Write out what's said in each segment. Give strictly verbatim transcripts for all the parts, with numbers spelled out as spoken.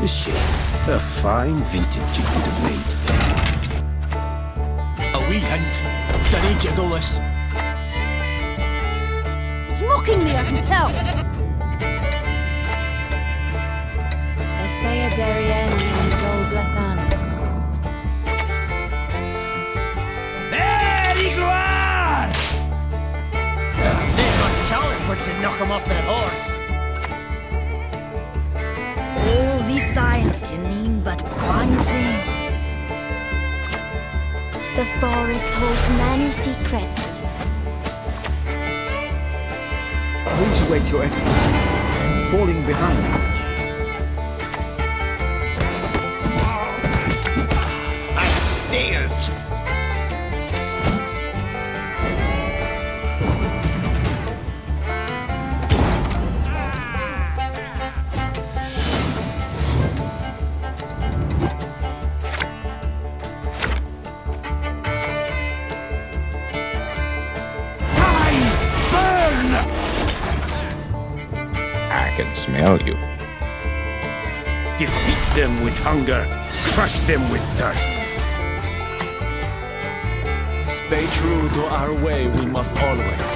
This ship, a fine vintage it would have made. A wee hint. Did he jiggle this? It's mocking me, I can tell. Essaya Darien and Golblathana. There you are! They've got a challenge which should knock them off their horse. All these signs can mean but one thing. The forest holds many secrets. Please wait your exit. I'm falling behind. I steered. Smell you. Defeat them with hunger, crush them with thirst. Stay true to our way, we must always.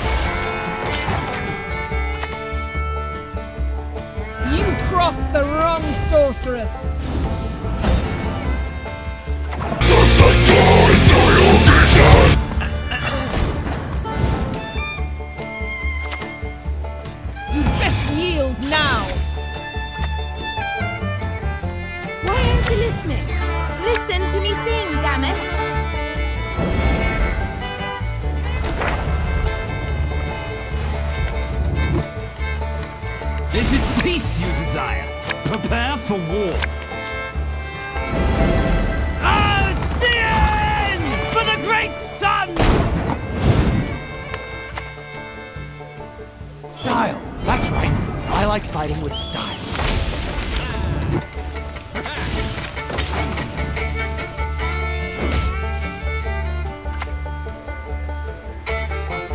You crossed the wrong sorceress. Now! Why aren't you listening? Listen to me sing, damn it! If it's peace you desire, prepare for war! Out Thien! For the great sun! Style! That's right! I like fighting with style.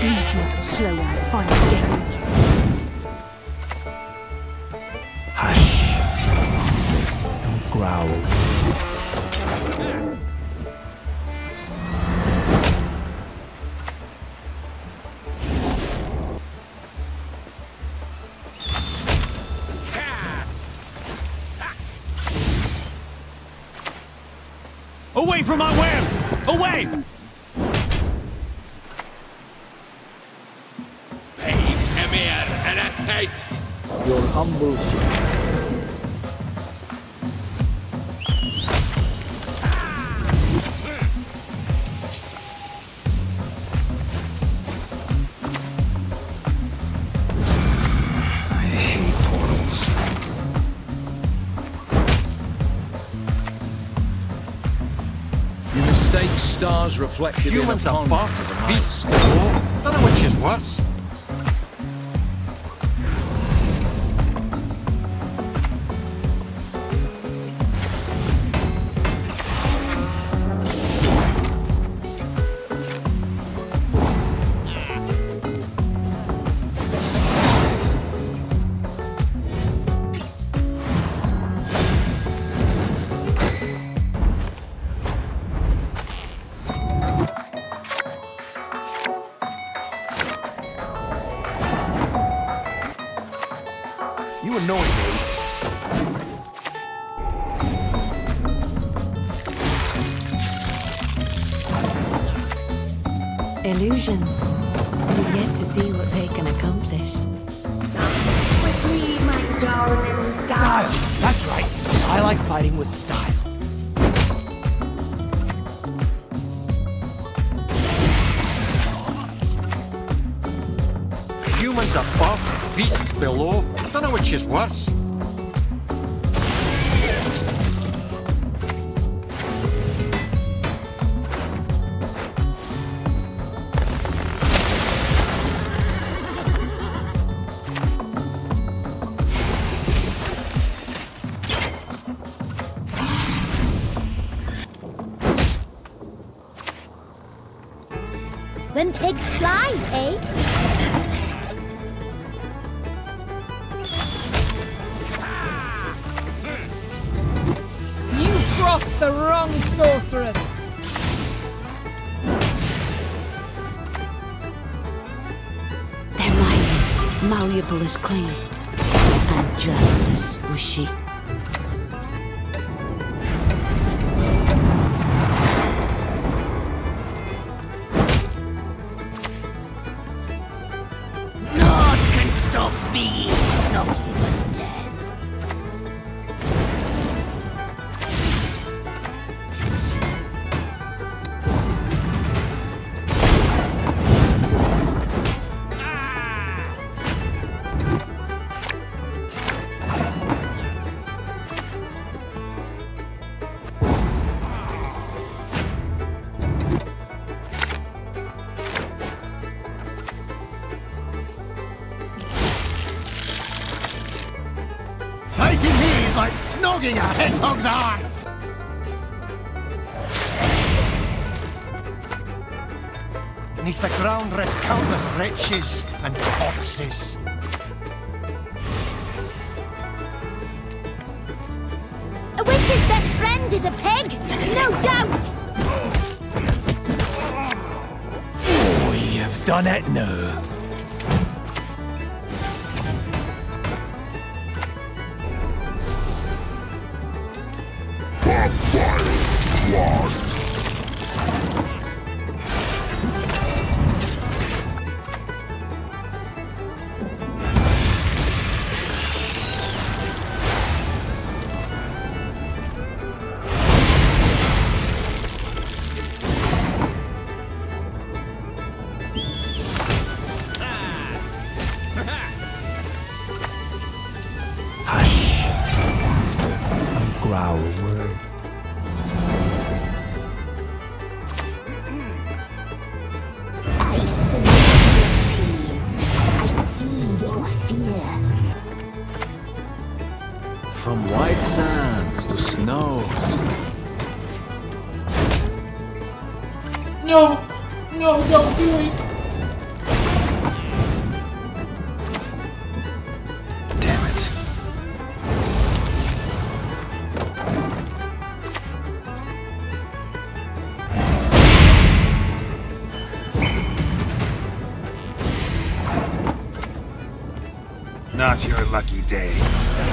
You drop slow and fine again. Hush. Don't growl. Away from my wares! Away! Hey, Emir and Ashate! Your humble ship. I hate portals. Mistake stars reflected humans in upon are far the beasts. Oh, don't know which is worse. You annoy me. Illusions. You get to see what they can accomplish. Dance with me, my darling. Dance. That's right. I like fighting with style. Humans above, beasts below. I don't know which is worse. When pigs fly, eh? cross the wrong sorceress! Their mind is malleable as clay, and just as squishy. Naught can stop me, not even death. Fighting me is like snogging a hedgehog's ass! Beneath the ground rest countless wretches and corpses. A witch's best friend is a pig, no doubt! Oh, you've done it now. Growl a word. I see your pain. I see your fear. From white sands to snows. No, no, don't do it. Not your lucky day.